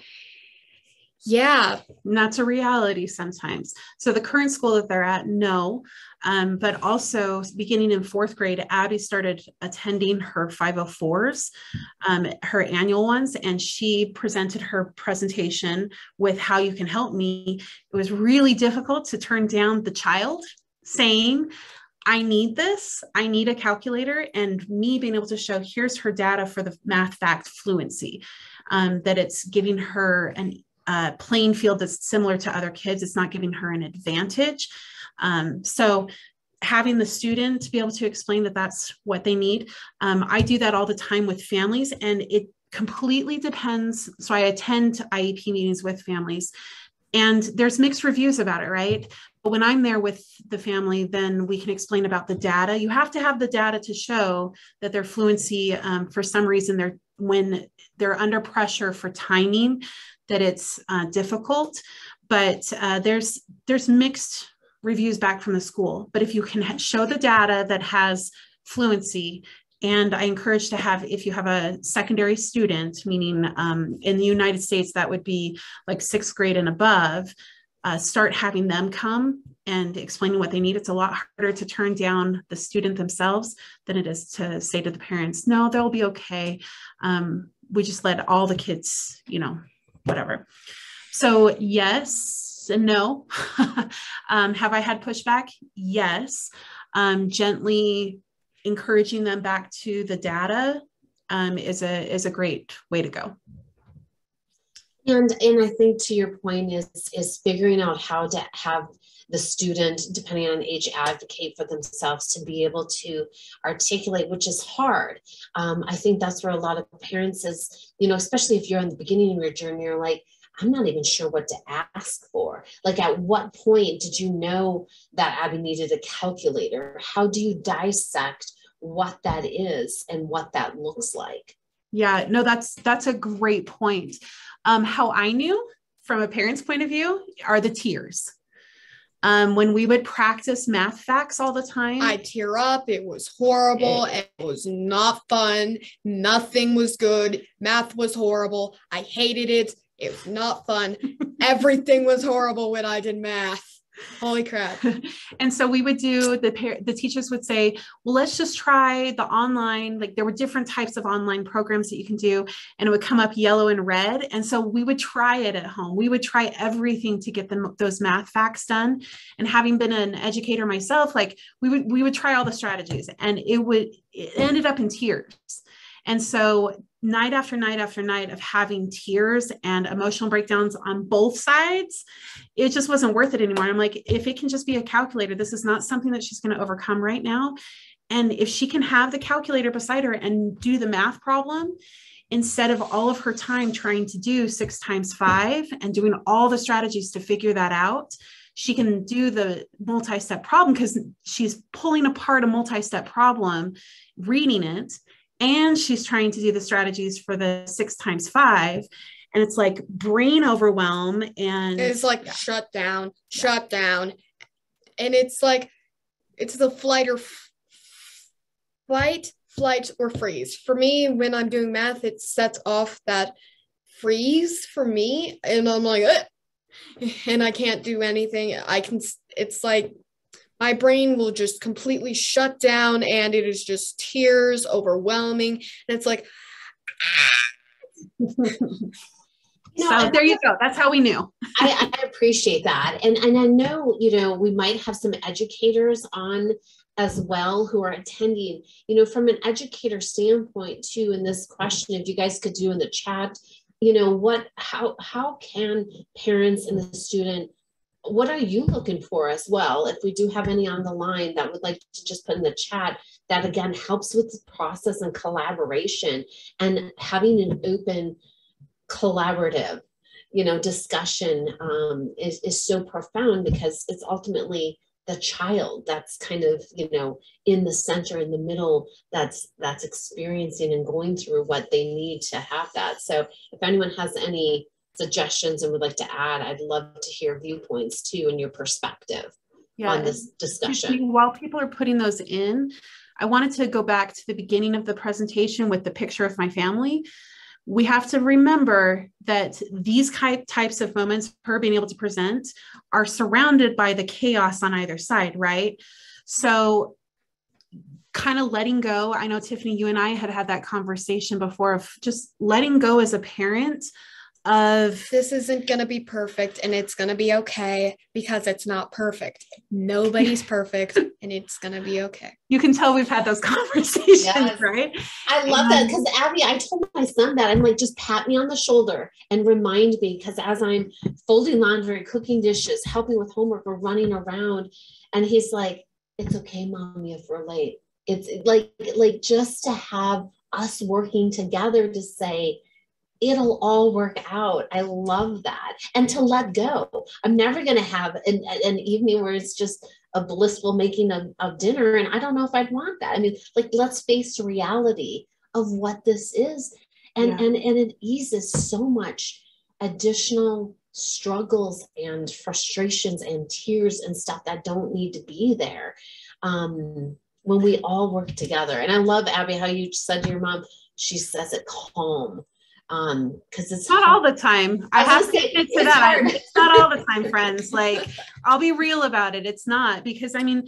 yeah, and that's a reality sometimes. So the current school that they're at, no. But also beginning in fourth grade, Abby started attending her 504s, her annual ones, and she presented her presentation with how you can help me. It was really difficult to turn down the child saying, I need this, I need a calculator, and me being able to show, here's her data for the math fact fluency, that it's giving her an playing field that's similar to other kids. It's not giving her an advantage. So having the student be able to explain that that's what they need. I do that all the time with families, and it completely depends. So I attend IEP meetings with families, and there's mixed reviews about it, right? But when I'm there with the family, then we can explain about the data. You have to have the data to show that their fluency, for some reason, when they're under pressure for timing, that it's difficult, but there's mixed reviews back from the school. But if you can show the data that has fluency. And I encourage to have, if you have a secondary student, meaning in the United States, that would be like 6th grade and above, start having them come and explain what they need. It's a lot harder to turn down the student themselves than it is to say to the parents, no, they'll be okay. We just let all the kids, you know, whatever. So yes and no. Have I had pushback? Yes. Gently encouraging them back to the data is a great way to go. And I think to your point is figuring out how to have the student, depending on age, advocate for themselves to be able to articulate, which is hard. I think that's where a lot of parents is, you know, especially if you're in the beginning of your journey, you're like, I'm not even sure what to ask for. Like, at what point did you know that Abby needed a calculator? How do you dissect what that is and what that looks like? Yeah, no, that's a great point. How I knew from a parent's point of view are the tears. When we would practice math facts all the time. I tear up. It was horrible. It was not fun. Nothing was good. Math was horrible. I hated it. It was not fun. Everything was horrible when I did math. Holy crap. And so we would do, the teachers would say, well, let's just try the online, like there were different types of online programs that you can do, and it would come up yellow and red. And so we would try it at home. We would try everything to get them those math facts done. And having been an educator myself, like we would try all the strategies, and it ended up in tears. And so night after night after night of having tears and emotional breakdowns on both sides, it just wasn't worth it anymore. I'm like, if it can just be a calculator, this is not something that she's going to overcome right now. And if she can have the calculator beside her and do the math problem, instead of all of her time trying to do 6 times 5 and doing all the strategies to figure that out, she can do the multi-step problem, because she's pulling apart a multi-step problem, reading it, and she's trying to do the strategies for the 6 times 5. And it's like brain overwhelm. And it's like, yeah. shut down. And it's like, it's the flight or freeze. For me, when I'm doing math, it sets off that freeze for me. And I'm like, ugh! And I can't do anything. It's like, my brain will just completely shut down, and it is just tears, overwhelming. And it's like, so there you go. That's how we knew. I appreciate that. And I know, you know, we might have some educators on as well who are attending, you know, from an educator standpoint too, in this question, if you guys could do in the chat, you know, how can parents and the student, what are you looking for as well? If we do have any on the line that would like to just put in the chat, that again helps with the process and collaboration and having an open collaborative, you know, discussion is so profound, because it's ultimately the child that's kind of, you know, in the center, in the middle, that's experiencing and going through what they need to have that. So if anyone has any suggestions and would like to add, I'd love to hear viewpoints too and your perspective on this discussion. While people are putting those in, I wanted to go back to the beginning of the presentation with the picture of my family. We have to remember that these types of moments, her being able to present, are surrounded by the chaos on either side, right? So kind of letting go. I know, Tiffany, you and I had that conversation before of just letting go as a parent of this isn't going to be perfect, and it's going to be okay, because it's not perfect. Nobody's perfect, and it's going to be okay. You can tell we've had those conversations, yes. Right? I love that, because Abby, I told my son that. I'm like, just pat me on the shoulder and remind me, because as I'm folding laundry, cooking dishes, helping with homework, or running around, and he's like, it's okay, mommy, if we're late. It's like just to have us working together to say, it'll all work out. I love that. And to let go. I'm never going to have an evening where it's just a blissful making of dinner. And I don't know if I'd want that. I mean, like, let's face the reality of what this is. And it eases so much additional struggles and frustrations and tears and stuff that don't need to be there. when we all work together. And I love, Abby, how you said to your mom, she says it calm. Because it's not all the time. I have to admit to that. It's not all the time, friends. Like, I'll be real about it. It's not, because I mean,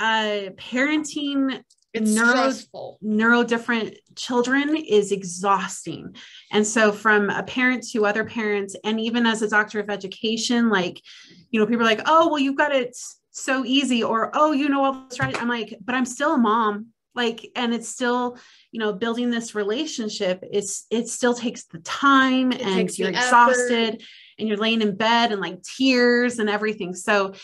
parenting neurodifferent children is exhausting. And so from a parent to other parents, and even as a doctor of education, like, you know, people are like, oh, well, you've got it so easy, or, oh, you know, all this right. I'm like, but I'm still a mom. Like, and it's still, you know, building this relationship, it still takes the time, and you're exhausted, and you're laying in bed and like tears and everything. So,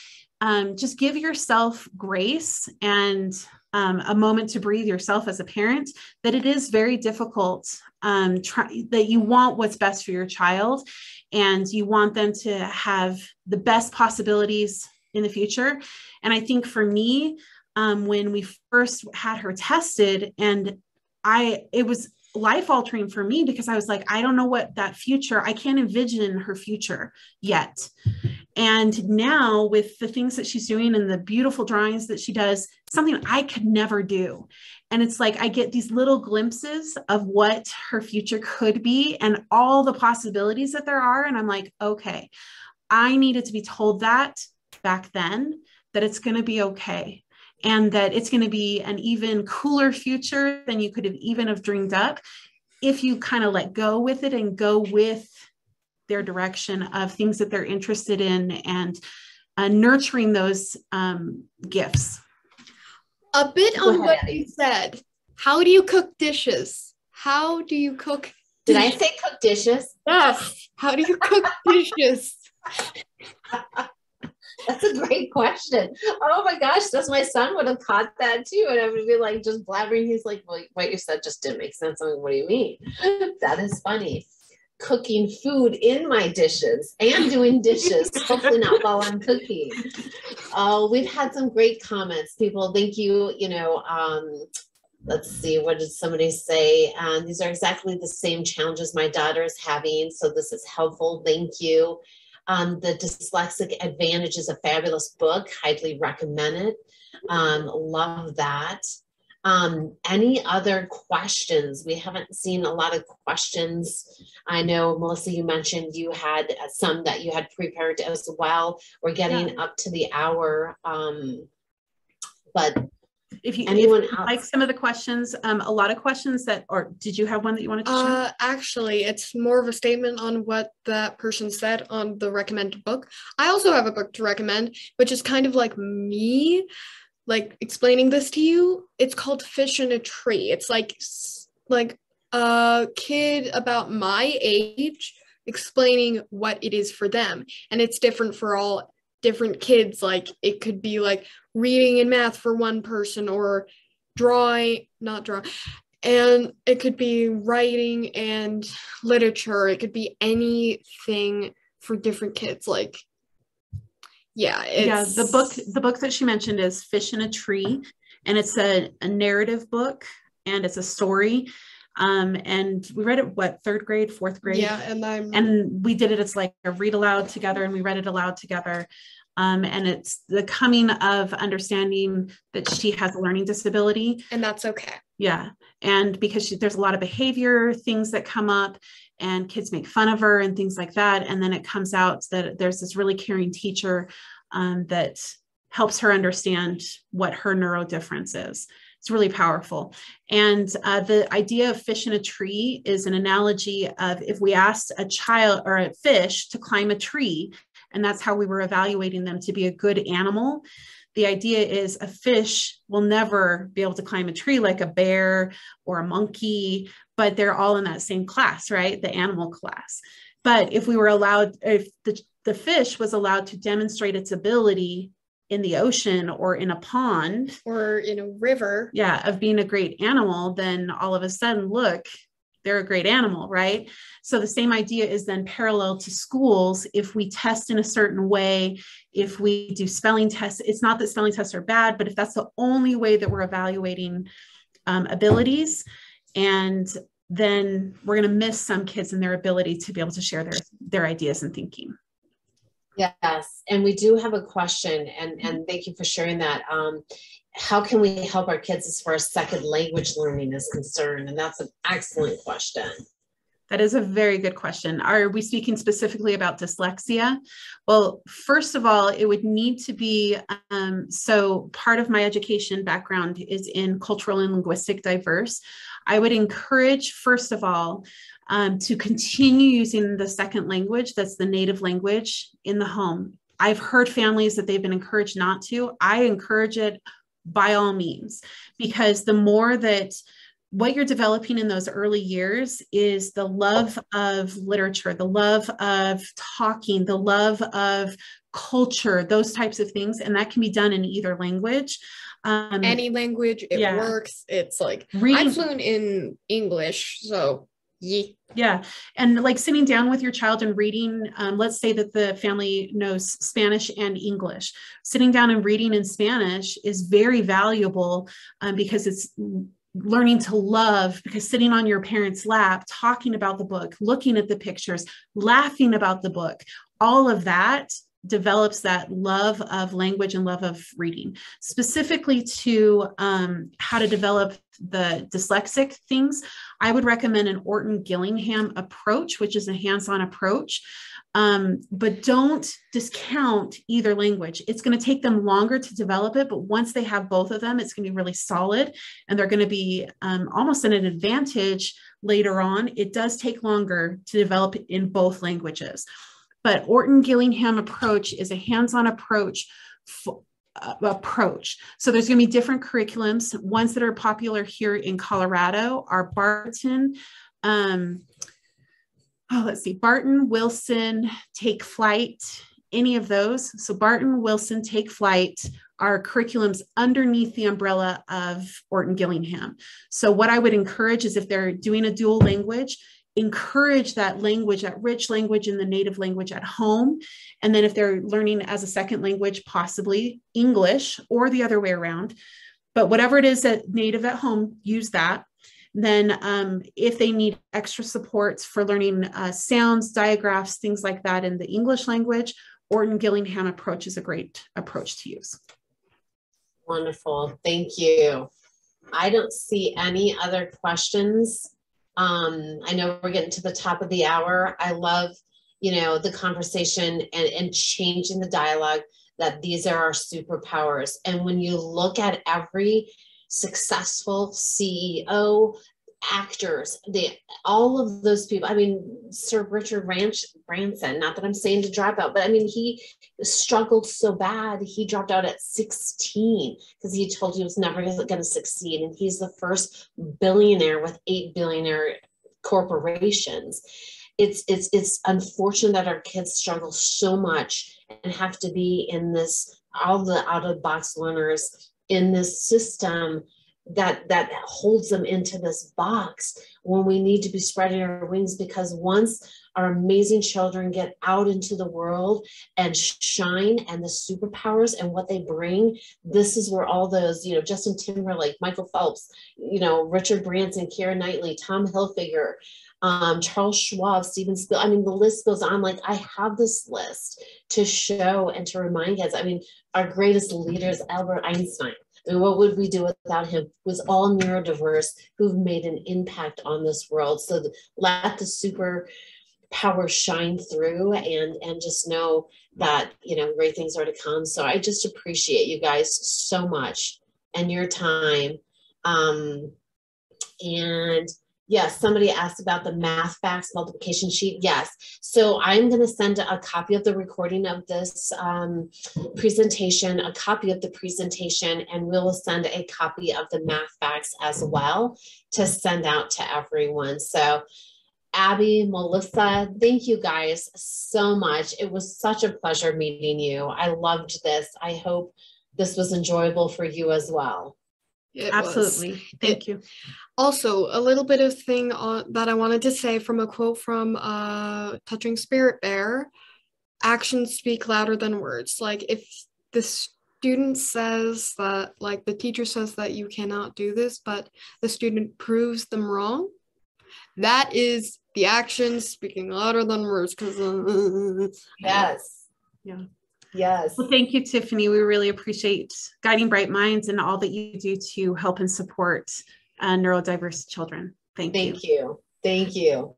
just give yourself grace and, a moment to breathe yourself as a parent, that it is very difficult, that you want what's best for your child, and you want them to have the best possibilities in the future. And I think for me, when we first had her tested, and it was life altering for me, because I was like, I don't know what that future, I can't envision her future yet. And now with the things that she's doing and the beautiful drawings that she does, something I could never do. And it's like, I get these little glimpses of what her future could be and all the possibilities that there are. And I'm like, okay, I needed to be told that back then, that it's going to be okay. And that it's going to be an even cooler future than you could have even have dreamed up, if you kind of let go with it and go with their direction of things that they're interested in, and nurturing those gifts. A bit on what you said. How do you cook dishes? How do you cook? Did I say cook dishes? Yes. How do you cook dishes? That's a great question. Oh my gosh, that's, my son would have caught that too. And I would be like, just blabbering. He's like, well, what you said just didn't make sense. I mean, what do you mean? That is funny. Cooking food in my dishes and doing dishes, hopefully not while I'm cooking. We've had some great comments, people. Thank you. You know, let's see, what did somebody say? These are exactly the same challenges my daughter is having. So this is helpful. Thank you. The Dyslexic Advantage is a fabulous book. Highly recommend it. Love that. Any other questions? We haven't seen a lot of questions. I know, Melissa, you mentioned you had some that you had prepared as well. We're getting up to the hour. But if you like some of the questions, a lot of questions that, or did you have one that you wanted to share? Actually, it's more of a statement on what that person said on the recommended book. I also have a book to recommend, which is kind of like me, like explaining this to you. It's called Fish in a Tree. It's like a kid about my age explaining what it is for them. And it's different for all different kids. Like, it could be like reading and math for one person, or drawing, and it could be writing and literature. It could be anything for different kids. Like, yeah, it's... yeah. The book that she mentioned is Fish in a Tree, and it's a narrative book, and it's a story. And we read it, what, third grade, fourth grade? Yeah, and we did it. It's like a read aloud together, and we read it aloud together. And it's the coming of understanding that she has a learning disability, and that's okay. Yeah. And because there's a lot of behavior things that come up, and kids make fun of her and things like that. And then it comes out that there's this really caring teacher, that helps her understand what her neurodifference is. It's really powerful. And the idea of Fish in a Tree is an analogy of, if we asked a child or a fish to climb a tree, and that's how we were evaluating them to be a good animal. The idea is a fish will never be able to climb a tree like a bear or a monkey, but they're all in that same class, right? The animal class. But if we were allowed, if the fish was allowed to demonstrate its ability in the ocean or in a pond or in a river, yeah, of being a great animal, then all of a sudden, look, they're a great animal, right? So the same idea is then parallel to schools. If we test in a certain way, if we do spelling tests, it's not that spelling tests are bad, but if that's the only way that we're evaluating abilities, and then we're going to miss some kids in their ability to be able to share their ideas and thinking. Yes. And we do have a question, and thank you for sharing that. how can we help our kids as far as second language learning is concerned? And that's an excellent question. That is a very good question. Are we speaking specifically about dyslexia? Well, first of all, it would need to be, so part of my education background is in cultural and linguistic diverse. I would encourage, first of all, to continue using the second language, that's the native language, in the home. I've heard families that they've been encouraged not to. I encourage it by all means, because the more that what you're developing in those early years is the love of literature, the love of talking, the love of culture, those types of things. And that can be done in either language. Any language, it works. It's like, I'm fluent in English, so yeah. And like sitting down with your child and reading, let's say that the family knows Spanish and English. Sitting down and reading in Spanish is very valuable because it's learning to love, because sitting on your parents' lap, talking about the book, looking at the pictures, laughing about the book, all of that develops that love of language and love of reading. Specifically to how to develop the dyslexic things, I would recommend an Orton-Gillingham approach, which is a hands-on approach. But don't discount either language. It's going to take them longer to develop it, but once they have both of them, it's going to be really solid, and they're going to be almost at an advantage later on. It does take longer to develop in both languages. But Orton-Gillingham approach is a hands-on approach. So there's going to be different curriculums. Ones that are popular here in Colorado are Barton, Barton, Wilson, Take Flight, any of those. So Barton, Wilson, Take Flight are curriculums underneath the umbrella of Orton-Gillingham. So what I would encourage is if they're doing a dual language, encourage that language, that rich language in the native language at home. And then if they're learning as a second language, possibly English or the other way around, but whatever it is that native at home, use that. Then if they need extra supports for learning sounds, digraphs, things like that in the English language, Orton-Gillingham approach is a great approach to use. Wonderful, thank you. I don't see any other questions. I know we're getting to the top of the hour. I love, the conversation and changing the dialogue, that these are our superpowers. And when you look at every successful CEO, actors, all of those people, Sir Richard Branson, not that I'm saying to drop out, but he struggled so bad. He dropped out at 16 because he told he was never going to succeed. And he's the first billionaire with 8 billionaire corporations. It's unfortunate that our kids struggle so much and have to be in this, all the out of box learners in this system that holds them into this box, when we need to be spreading our wings, because once our amazing children get out into the world and shine, and the superpowers and what they bring, this is where all those, Justin Timberlake, Michael Phelps, Richard Branson, Keira Knightley, Tom Hilfiger, Charles Schwab, Steven Spielberg, the list goes on. Like, I have this list to show and to remind kids. Our greatest leaders, Albert Einstein, what would we do without him? Was all neurodiverse who've made an impact on this world. So let the superpower shine through, and just know that, great things are to come. So I just appreciate you guys so much and your time. And yes, somebody asked about the math facts multiplication sheet. Yes. So I'm going to send a copy of the recording of this presentation, and we'll send a copy of the math facts as well to send out to everyone. So Abby, Melissa, thank you guys so much. It was such a pleasure meeting you. I loved this. I hope this was enjoyable for you as well. Absolutely. Thank you. Also, a little bit of thing that I wanted to say from a quote from Touching Spirit Bear: actions speak louder than words. Like, if the student says that, like the teacher says that you cannot do this, but the student proves them wrong, that is the action speaking louder than words. Yes. Yeah. Yes. Well, thank you, Tiffany. We really appreciate Guiding Bright Minds and all that you do to help and support neurodiverse children. Thank you. Thank you.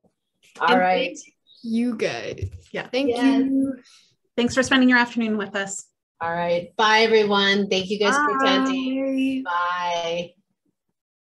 All right. You guys. Yeah. Thank you. Thanks for spending your afternoon with us. All right. Bye, everyone. Thank you guys for attending. Bye.